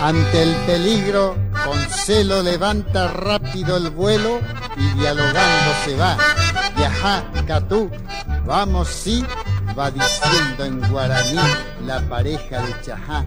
Ante el peligro, con celo levanta rápido el vuelo y dialogando se va. Yajá, Catú, vamos sí, va diciendo en guaraní la pareja de Chajá.